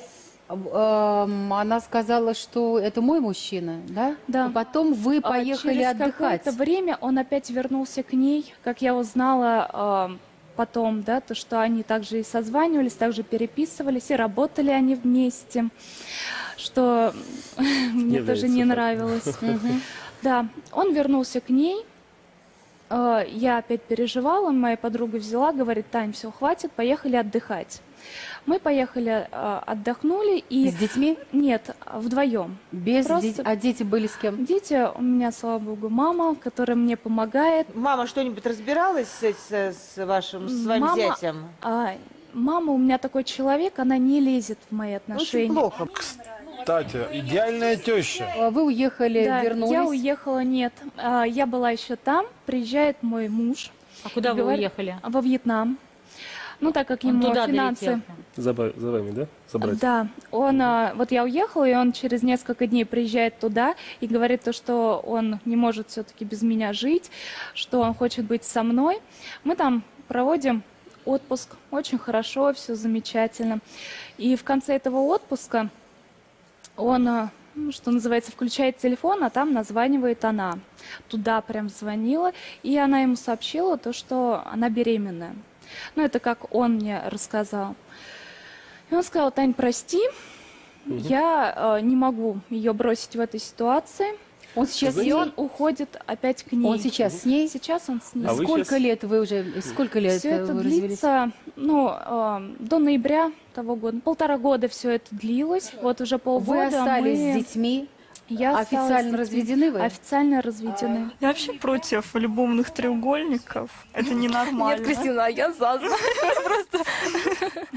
э, э, она сказала, что это мой мужчина, да? Да. А потом вы поехали а, через отдыхать. Какое-то время он опять вернулся к ней, как я узнала... Э, потом, да, то, что они также и созванивались, также переписывались, и работали они вместе, что мне тоже не нравилось. Да, он вернулся к ней, я опять переживала, моя подруга взяла, говорит: Тань, все, хватит, поехали отдыхать. Мы поехали, отдохнули. И... С детьми? Нет, вдвоем. Без Просто... де... А дети были с кем? Дети у меня, слава богу, мама, которая мне помогает. Мама что-нибудь разбиралась с, с вашим с вами мама... зятем? А, мама у меня такой человек, она не лезет в мои отношения. Очень плохо. Кстати, идеальная теща. Вы уехали, да, вернулись? Я уехала, нет. Я была еще там, приезжает мой муж. А куда вы говорит... уехали? Во Вьетнам. Ну, так как ему финансы... За, за вами, да? Забрать? Да. Он, mm-hmm. вот я уехала, и он через несколько дней приезжает туда и говорит то, что он не может все-таки без меня жить, что он хочет быть со мной. Мы там проводим отпуск. Очень хорошо, все замечательно. И в конце этого отпуска он... что называется, включает телефон, а там названивает она. Туда прям звонила, и она ему сообщила то, что она беременная. Ну, это как он мне рассказал. И он сказал: Тань, прости, угу. я э, не могу ее бросить в этой ситуации. Он сейчас и он уходит опять к ней. Он сейчас угу. с ней? Сейчас он с ней. А сколько сейчас... лет вы уже, сколько лет все это длится, ну, э, до ноября того года, полтора года все это длилось, вот уже полгода. Вы остались мы... с детьми? Я официально разведены вы? Официально разведены. Я вообще против любовных треугольников. Это ненормально. Нет, Кристина, а я за.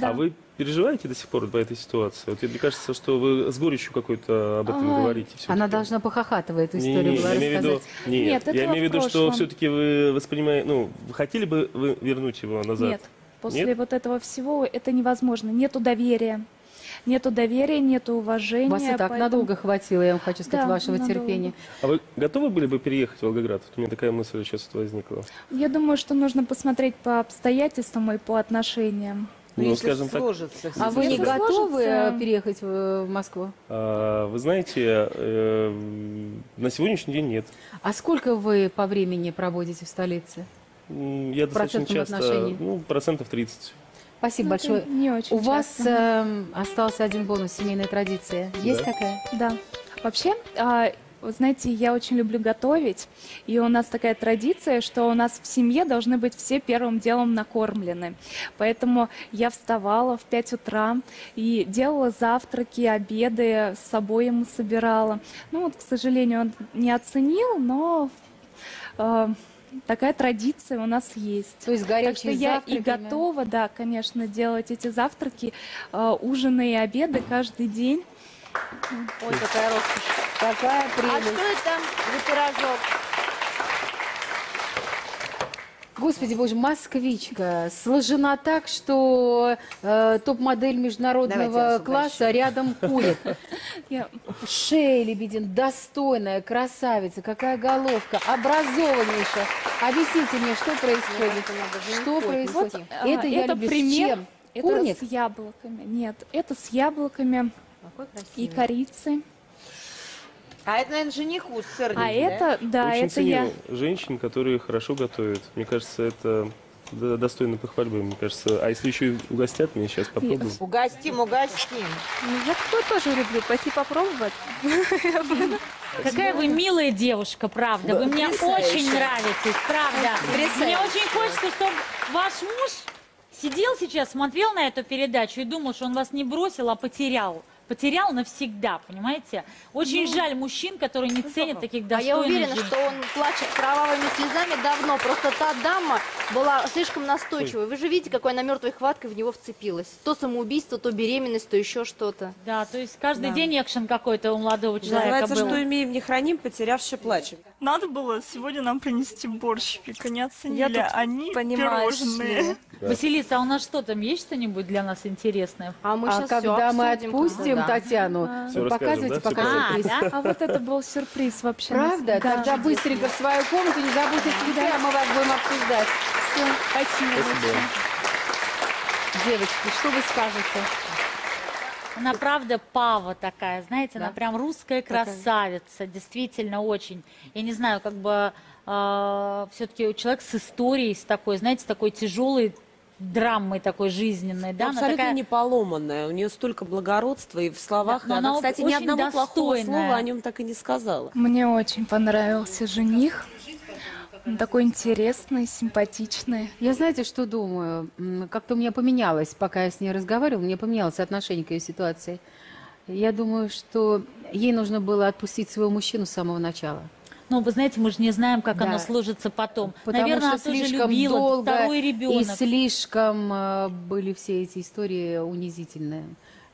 А вы переживаете до сих пор по этой ситуации? Вот мне кажется, что вы с горечью какой-то об этом говорите. Она должна похохатывая эту историю была рассказать. Нет, я имею в виду, что все-таки вы воспринимаете... Ну, хотели бы вы вернуть его назад? Нет. После вот этого всего это невозможно. Нету доверия. Нету доверия, нету уважения. Вас и так поэтому... надолго хватило, я вам хочу сказать, да, вашего надолго. терпения. А вы готовы были бы переехать в Волгоград? Вот у меня такая мысль сейчас возникла. Я думаю, что нужно посмотреть по обстоятельствам и по отношениям. Ну, если скажем так... сложится, а вы не сложится... готовы переехать в Москву? А, вы знаете, э, на сегодняшний день нет. А сколько вы по времени проводите в столице? Я в достаточно часто, ну, процентов тридцать. Спасибо ну, большое. Не очень У часто. вас э, остался один бонус, семейная традиция. Есть да. такая? Да. Вообще, э, вы знаете, я очень люблю готовить. И у нас такая традиция, что у нас в семье должны быть все первым делом накормлены. Поэтому я вставала в пять утра и делала завтраки, обеды, с собой ему собирала. Ну вот, к сожалению, он не оценил, но... Э, такая традиция у нас есть. То есть горячие так что я и готова, да, конечно, делать эти завтраки, э, ужины и обеды каждый день. Ой, какая роскошь. Какая прелесть. А что это за пирожок? Господи боже, москвичка сложена так, что э, топ-модель международного класса рядом курит. Шея, Лебедин, достойная, красавица, какая головка, образованнейшая. Объясните мне, что происходит? Что происходит? Это я люблю. С чем? Это с яблоками. Нет, это с яблоками и корицей. А это, наверное, жениху с сырником. А это, да, да это я. Женщин, которые хорошо готовят. Мне кажется, это достойно похвальбы, мне кажется. А если еще и угостят меня сейчас, попробуем. Нет. Угостим, угостим. Ну, я тоже люблю пойти попробовать. Какая вы милая девушка, правда. Вы мне очень нравитесь, правда. Мне очень хочется, чтобы ваш муж сидел сейчас, смотрел на эту передачу и думал, что он вас не бросил, а потерял. потерял навсегда, понимаете? Очень ну, жаль мужчин, которые не ценят таких достойных. А я уверена, женщин. Что он плачет кровавыми слезами давно. Просто та дама была слишком настойчивой. Вы же видите, какой она мертвой хваткой в него вцепилась. То самоубийство, то беременность, то еще что-то. Да, то есть каждый да. день экшен какой-то у молодого человека. Называется, был. Что имеем, не храним, потерявши плачем. Надо было сегодня нам принести борщ, пика не оценили, они пирожные. Да. Василиса, а у нас что там, есть что-нибудь для нас интересное? А, мы а когда мы отпустим да. Татьяну, а. показывайте да? пока а, сюрприз. Да? А вот это был сюрприз вообще. Правда? Да. Тогда быстренько в свою комнату, не забудьте цветы, а мы вас будем обсуждать. Все. Спасибо. Спасибо. Девочки, что вы скажете? Она правда пава такая, знаете, да? она прям русская красавица, такая. Действительно очень. Я не знаю, как бы э, все-таки человек с историей, с такой, знаете, с такой тяжелой драмой такой жизненной. Да? Абсолютно она такая... не поломанная, у нее столько благородства и в словах. Да, и она, она, кстати, ни одного плохого слова о нем так и не сказала. Мне очень понравился жених. Он такой интересный, симпатичный. Я, знаете, что думаю? Как-то у меня поменялось, пока я с ней разговаривала, у меня поменялось отношение к ее ситуации. Я думаю, что ей нужно было отпустить своего мужчину с самого начала. Ну, вы знаете, мы же не знаем, как да. оно сложится потом. Потому Наверное, что она слишком тоже любила долго второй ребенок. И слишком были все эти истории унизительные.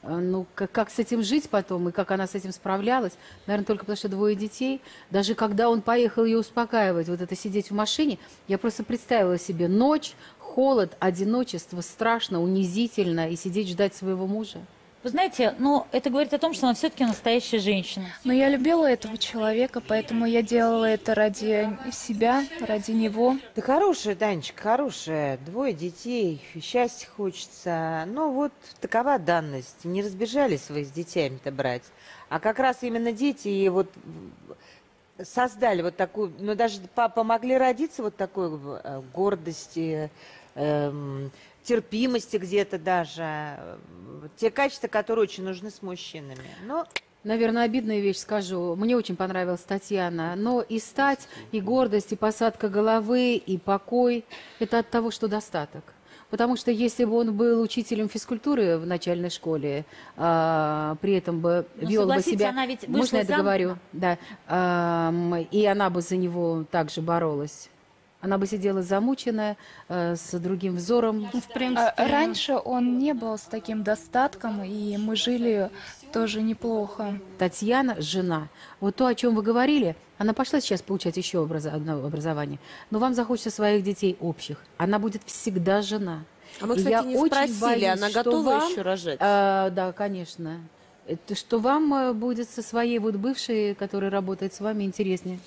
Ну, как, как с этим жить потом, и как она с этим справлялась. Наверное, только потому что двое детей. Даже когда он поехал ее успокаивать, вот это сидеть в машине, я просто представила себе ночь, холод, одиночество, страшно, унизительно, и сидеть ждать своего мужа. Вы знаете, ну, это говорит о том, что она все-таки настоящая женщина. Но я любила этого человека, поэтому я делала это ради себя, ради него. Да хорошая, Данечка, хорошая. Двое детей, счастья хочется. Ну, вот такова данность. Не разбежались вы с детьми-то брать. А как раз именно дети и вот... создали вот такую, ну, даже помогли родиться вот такой э, гордости, э, терпимости где-то даже. Те качества, которые очень нужны с мужчинами. Но... Наверное, обидная вещь скажу. Мне очень понравилась Татьяна. Но и стать, и гордость, и посадка головы, и покой – это от того, что достаток. Потому что если бы он был учителем физкультуры в начальной школе, а, при этом бы ну, вел бы себя... Она ведь можно я договорю? Да. А, и она бы за него также боролась. Она бы сидела замученная, а, с другим взором. В принципе, а, раньше он не был с таким достатком, и мы жили тоже неплохо. Татьяна – жена. Вот то, о чем вы говорили, она пошла сейчас получать еще образ... одно образование. Но вам захочется своих детей общих. Она будет всегда жена. А мы, кстати, я не спросили, боюсь, она готова вам... еще рожать? А, да, конечно. Это, что вам будет со своей вот бывшей, которая работает с вами, интереснее?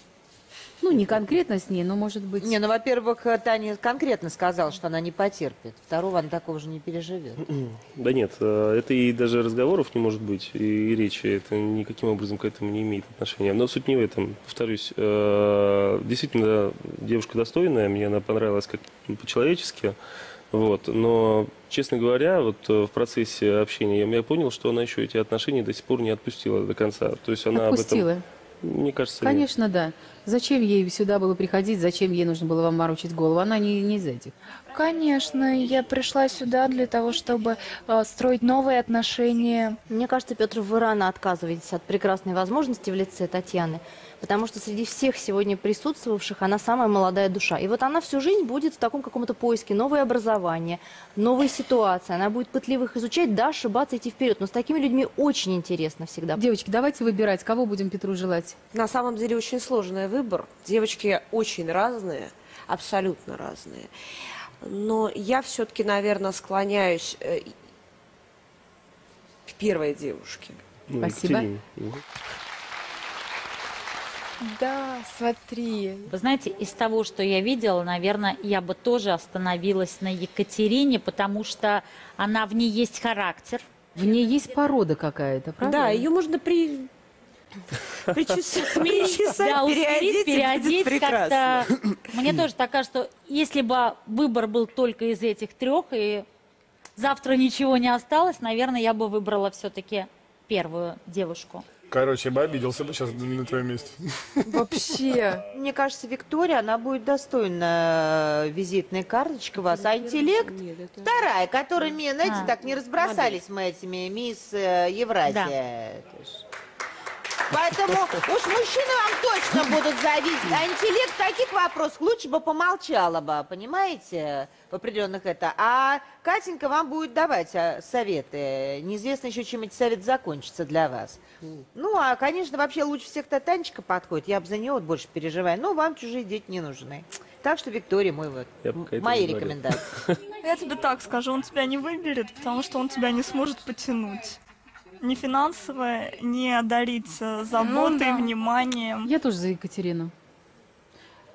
Ну, не конкретно с ней, но, может быть... Не, ну, во-первых, Таня конкретно сказала, что она не потерпит. Второго она такого же не переживет. Да нет, это и даже разговоров не может быть, и речи. Это никаким образом к этому не имеет отношения. Но суть не в этом. Повторюсь, действительно, девушка достойная. Мне она понравилась как по-человечески. Вот. Но, честно говоря, вот в процессе общения я понял, что она еще эти отношения до сих пор не отпустила до конца. То есть она отпустила. Об этом... Мне кажется, конечно, нет. да. Зачем ей сюда было приходить? Зачем ей нужно было вам морочить голову? Она не, не из этих. Конечно, я пришла сюда для того, чтобы э, строить новые отношения. Мне кажется, Петр, вы рано отказываетесь от прекрасной возможности в лице Татьяны, потому что среди всех сегодня присутствовавших она самая молодая душа. И вот она всю жизнь будет в таком каком-то поиске, новое образование, новые ситуации. Она будет пытливо их изучать, да, ошибаться, идти вперед. Но с такими людьми очень интересно всегда. Девочки, давайте выбирать, кого будем Петру желать. На самом деле очень сложный выбор. Девочки очень разные, абсолютно разные. Но я все-таки, наверное, склоняюсь к первой девушке. Спасибо. Да, смотри. Вы знаете, из того, что я видела, наверное, я бы тоже остановилась на Екатерине, потому что она в ней есть характер. В ней есть порода какая-то, правда? Да, ее можно при... причесать, переодеть, прекрасно. Мне тоже так кажется, что если бы выбор был только из этих трех, и завтра ничего не осталось, наверное, я бы выбрала все-таки первую девушку. Короче, я бы обиделся бы сейчас на твоем месте. Вообще. Мне кажется, Виктория, она будет достойна визитной карточки у вас. А интеллект вторая, которая, знаете, так не разбросались мы этими мисс Евразия. Поэтому уж мужчины вам точно будут зависеть. А интеллект в таких вопросах лучше бы помолчала бы, понимаете, в определенных это. А Катенька вам будет давать советы. Неизвестно еще, чем эти советы закончатся для вас. Ну, а, конечно, вообще лучше всех-то Танечка подходит. Я бы за нее вот больше переживаю. Но вам чужие дети не нужны. Так что, Виктория, мой вот, мои рекомендации. Я тебе так скажу, он тебя не выберет, потому что он тебя не сможет потянуть. Не финансово, не дарить заботой, ну, да. вниманием. Я тоже за Екатерину.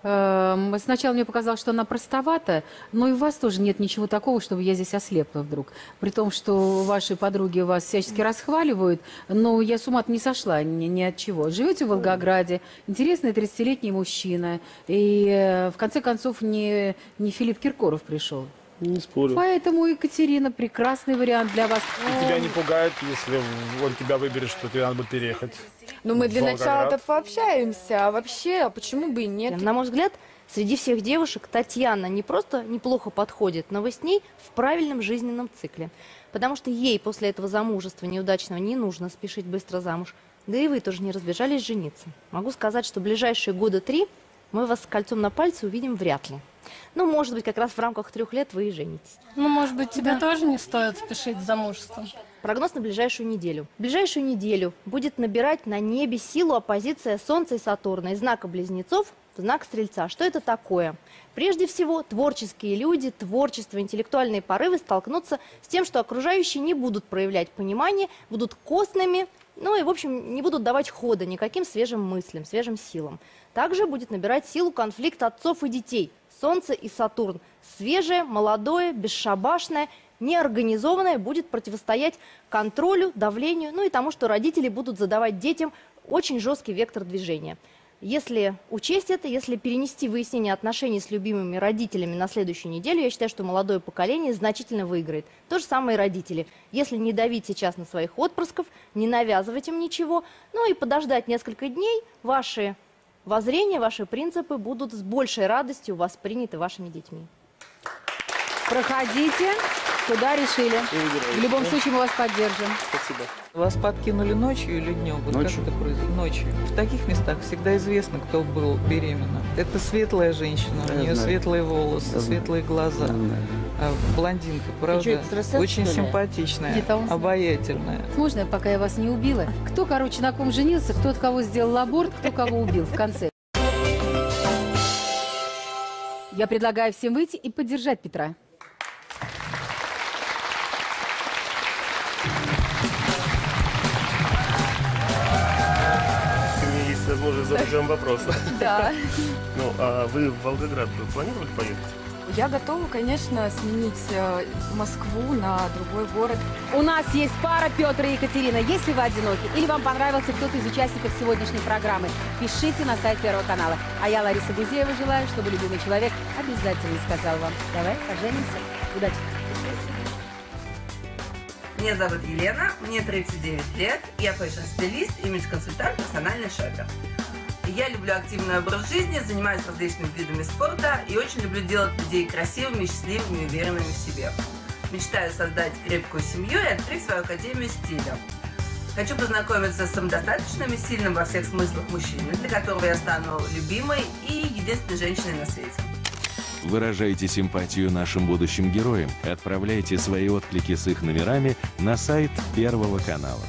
Сначала мне показалось, что она простовата, но и у вас тоже нет ничего такого, чтобы я здесь ослепла вдруг. При том, что ваши подруги вас всячески расхваливают, но я с ума-то не сошла ни, ни от чего. Живете в Волгограде, интересный тридцатилетний мужчина, и в конце концов не, не Филипп Киркоров пришел. Не спорю. Поэтому, Екатерина, прекрасный вариант для вас. И тебя не пугает, если он тебя выберет, что тебе надо будет переехать? Ну, мы для начала-то пообщаемся, а вообще, почему бы и нет? На мой взгляд, среди всех девушек Татьяна не просто неплохо подходит, но вы с ней в правильном жизненном цикле. Потому что ей после этого замужества неудачного не нужно спешить быстро замуж. Да и вы тоже не разбежались жениться. Могу сказать, что ближайшие года три мы вас с кольцом на пальце увидим вряд ли. Ну, может быть, как раз в рамках трех лет вы и женитесь. Ну, может быть, тебе да. тоже не стоит спешить с замужеством. Прогноз на ближайшую неделю. Ближайшую неделю будет набирать на небе силу оппозиция Солнца и Сатурна из знака Близнецов в знак Стрельца. Что это такое? Прежде всего, творческие люди, творчество, интеллектуальные порывы столкнутся с тем, что окружающие не будут проявлять понимание, будут костными, ну и, в общем, не будут давать хода никаким свежим мыслям, свежим силам. Также будет набирать силу конфликт отцов и детей. Солнце и Сатурн. Свежее, молодое, бесшабашное, неорганизованное будет противостоять контролю, давлению, ну и тому, что родители будут задавать детям очень жесткий вектор движения. Если учесть это, если перенести выяснение отношений с любимыми родителями на следующую неделю, я считаю, что молодое поколение значительно выиграет. То же самое и родители. Если не давить сейчас на своих отпрысков, не навязывать им ничего, ну и подождать несколько дней, ваши воззрения, ваши принципы будут с большей радостью восприняты вашими детьми. Проходите, куда решили. В любом случае мы вас поддержим. Спасибо. Вас подкинули ночью или днем? Вот ночью. Как это произошло? Ночью. В таких местах всегда известно, кто был беременна. Это светлая женщина, я у нее знаю. Светлые волосы, я светлые знаю. Глаза. Блондинка, правда, что, очень симпатичная, обаятельная. Можно, пока я вас не убила? Кто, короче, на ком женился, кто от кого сделал аборт, кто кого убил в конце. Я предлагаю всем выйти и поддержать Петра. У меня есть возможность задать вам вопрос. Да. Ну, а вы в Волгоград планировали поехать? Я готова, конечно, сменить Москву на другой город. У нас есть пара, Петр и Екатерина. Если вы одиноки или вам понравился кто-то из участников сегодняшней программы, пишите на сайт Первого канала. А я, Лариса Гузеева, желаю, чтобы любимый человек обязательно сказал вам: давай поженимся. Удачи. Меня зовут Елена, мне тридцать девять лет. Я фэшн-стилист, имидж-консультант, персональный шоппер. Я люблю активный образ жизни, занимаюсь различными видами спорта и очень люблю делать людей красивыми, счастливыми и уверенными в себе. Мечтаю создать крепкую семью и открыть свою академию стиля. Хочу познакомиться с самодостаточным и сильным во всех смыслах мужчиной, для которого я стану любимой и единственной женщиной на свете. Выражайте симпатию нашим будущим героям. Отправляйте свои отклики с их номерами на сайт Первого канала.